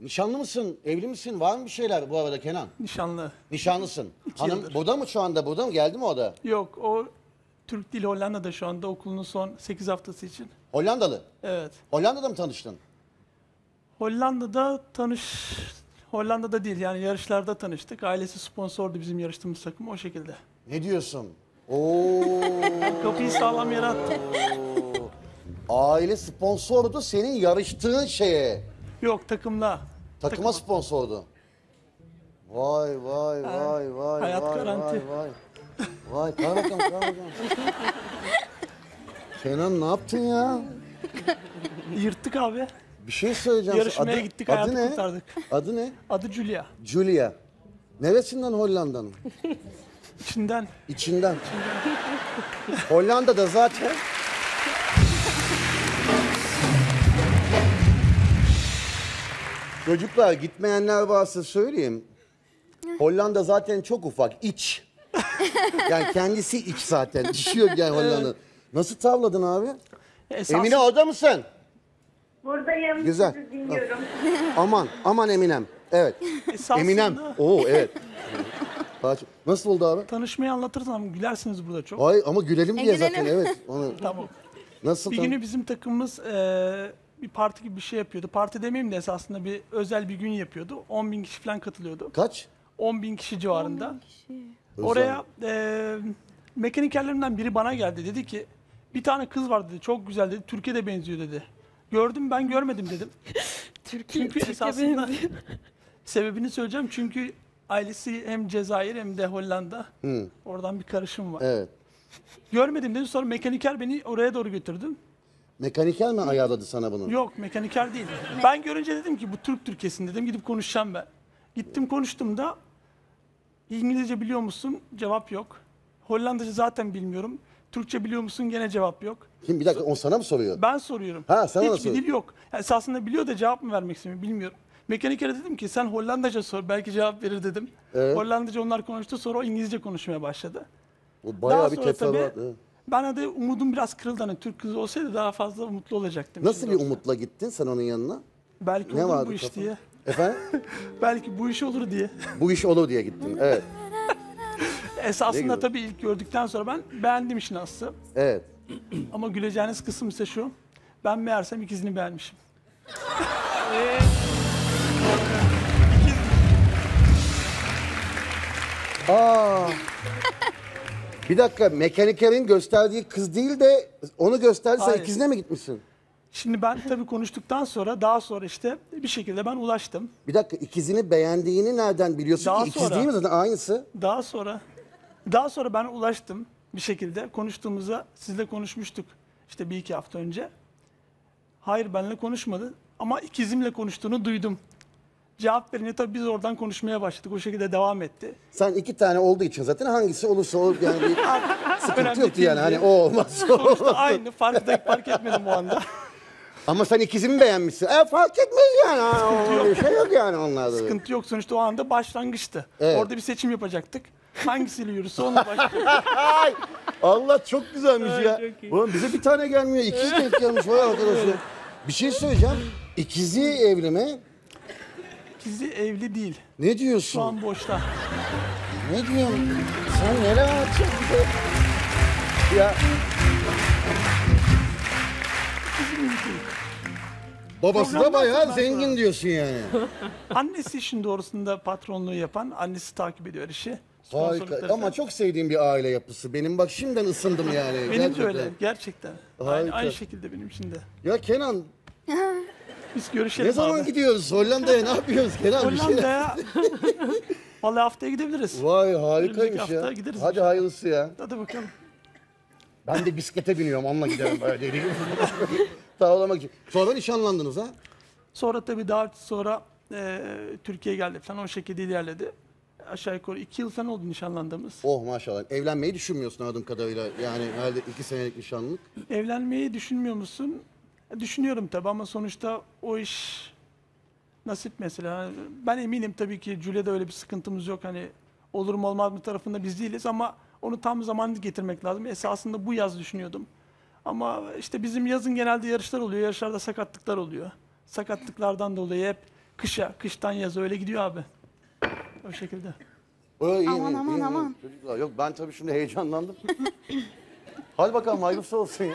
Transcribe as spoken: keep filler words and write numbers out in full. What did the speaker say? Nişanlı mısın? Evli misin? Var mı bir şeyler bu arada Kenan? Nişanlı. Nişanlısın. Hanım burada mı şu anda? Burada mı? Geldi mi o da? Yok, o Türk Dili Hollanda'da şu anda okulunun son sekiz haftası için. Hollandalı? Evet. Hollanda'da mı tanıştın? Hollanda'da tanış... Hollanda'da değil yani, yarışlarda tanıştık. Ailesi sponsordu bizim yarıştığımız takım, o şekilde. Ne diyorsun? Oo. Kapıyı sağlam yere attım. Aile sponsordu senin yarıştığın şeye. Yok, takımla. Takıma Takım. sponsordu. Vay vay ha. vay vay. Hayat vay, garanti. Vay vay. Vay karakam karakam. Kenan ne yaptın ya? Yırttık abi. Bir şey söyleyeceğim. Yarışmaya adı, gittik, adı hayatı kurtardık. Adı ne? Adı Julia. Julia. Neresinden Hollanda'nın? İçinden. İçinden. İçinden. Hollanda'da zaten. Çocuklar, gitmeyenler varsa söyleyeyim. Hollanda zaten çok ufak. İç. Yani kendisi iç zaten. Düşüyor yani Hollanda. Nasıl tavladın abi? Esas... Emine orada mısın? Buradayım. Güzel. Dinliyorum. Aman, aman Eminem. Evet. Esasında... Eminem. Oo evet. Nasıl oldu abi? Tanışmayı anlatırız ama gülersiniz burada çok. Ay ama gülelim diye e, gülelim. zaten evet. Onu... Tamam. Nasıl? Bir tam... günü bizim takımımız e, bir parti gibi bir şey yapıyordu. Parti demeyeyim de esasında bir özel bir gün yapıyordu. on bin kişi falan katılıyordu. Kaç? on bin kişi civarında. on bin kişi. Oraya e, mekanikerlerinden biri bana geldi, dedi ki bir tane kız var dedi, çok güzel dedi, Türkiye'de benziyor dedi. Gördüm ben görmedim dedim. Türkiye, çünkü Türkiye esasında benziyor. Sebebini söyleyeceğim çünkü ailesi hem Cezayir hem de Hollanda. Hı. Oradan bir karışım var. Evet. Görmedim dedim, sonra mekaniker beni oraya doğru götürdü. Mekaniker mi ayarladı sana bunu? Yok, mekaniker değil. Ben görünce dedim ki bu Türk Türkiye'sin dedim, gidip konuşacağım ben. Gittim konuştum da İngilizce biliyor musun? Cevap yok. Hollandaca zaten bilmiyorum. Türkçe biliyor musun? Gene cevap yok. Kim, bir dakika, o sana mı soruyor? Ben soruyorum. Ha, sana hiçbir dil yok. Yani esasında biliyor da cevap mı vermek istemiyor bilmiyorum. Mekanikere dedim ki sen Hollandaca sor, belki cevap verir dedim. Evet. Hollandaca onlar konuştu, sonra o İngilizce konuşmaya başladı. O bayağı daha bir teferruat. Ben de umudum biraz kırıldı, hani Türk kızı olsaydı daha fazla mutlu olacaktım. Nasıl bir olsa. umutla gittin sen onun yanına? Belki ne olur bu iş kafam? diye. Efendim? Belki bu iş olur diye. Bu iş olur diye gittim, evet. Esasında tabii ilk gördükten sonra ben beğendim işin aslı. Evet. Ama güleceğiniz kısım ise şu, ben meğersem ikizini beğenmişim. Evet. Aa. Bir dakika, mekanikerin gösterdiği kız değil de onu gösterirsen ikizine mi gitmişsin? Şimdi ben tabii konuştuktan sonra daha sonra işte bir şekilde ben ulaştım. Bir dakika, ikizini beğendiğini nereden biliyorsun daha ki? İkiz sonra, değil mi zaten aynısı? Daha sonra daha sonra ben ulaştım bir şekilde, konuştuğumuzda sizle konuşmuştuk işte bir iki hafta önce. Hayır, benimle konuşmadı ama ikizimle konuştuğunu duydum. Cevap verince tabii biz oradan konuşmaya başladık, o şekilde devam etti. Sen iki tane olduğu için zaten hangisi olursa olur yani bir sıkıntı yoktu yani hani o olmaz. Sonuçta aynı, fark, da, fark etmedim o anda. Ama sen ikizimi beğenmişsin. E fark etmez yani. Sıkıntı yok. Şey yok yani onlarda. Sıkıntı yok, sonuçta o anda başlangıçtı. Evet. Orada bir seçim yapacaktık. Hangisiyle yürürse onunla başlayacaktık. Allah çok güzelmiş evet, ya. Çok oğlum bize bir tane gelmiyor. İkiz denk gelmiş var arkadaşlar. Bir şey söyleyeceğim. İkizi evli mi? İkizi evli değil. Ne diyorsun? Şu an boşta. Ne diyorsun? Sen nereye atıyorsun? Ya... Babası Programdan da bayağı zengin sonra. diyorsun yani. Annesi işin doğrusunda patronluğu yapan, annesi takip ediyor işi. Harika ama çok sevdiğim bir aile yapısı. Benim bak şimdiden ısındım yani. Benim gerçekten. de öyle gerçekten. Aynı, aynı şekilde benim şimdi. Ya Kenan. Biz görüşelim. Ne zaman abi. gidiyoruz Hollanda'ya, ne yapıyoruz Kenan? Hollanda'ya. Vallahi haftaya gidebiliriz. Vay harikaymış ya. Gideriz. Hadi hayırlısı ya. Hadi bakalım. Ben de bisiklete biniyorum, onunla giderim böyle deli gibi. Tavlamak için. Sonra nişanlandınız ha? Sonra tabii daha sonra e, Türkiye'ye geldi falan, o şekilde ilerledi. Aşağı yukarı iki yıl falan oldu nişanlandığımız. Oh maşallah. Evlenmeyi düşünmüyorsun adım kadarıyla yani herhalde iki senelik nişanlılık. Evlenmeyi düşünmüyor musun? Düşünüyorum tabii ama sonuçta o iş nasip mesela. Ben eminim tabii ki Julia'da öyle bir sıkıntımız yok. Hani olur mu olmaz mı tarafında biz değiliz ama onu tam zamanlı getirmek lazım. Esasında bu yaz düşünüyordum. Ama işte bizim yazın genelde yarışlar oluyor. Yarışlarda sakatlıklar oluyor. Sakatlıklardan dolayı hep kışa, kıştan yaza öyle gidiyor abi. O şekilde. O, iyi, aman iyi, aman iyi, aman. İyi, çocuklar. Yok ben tabii şimdi heyecanlandım. Hadi bakalım hayırlısı olsun ya.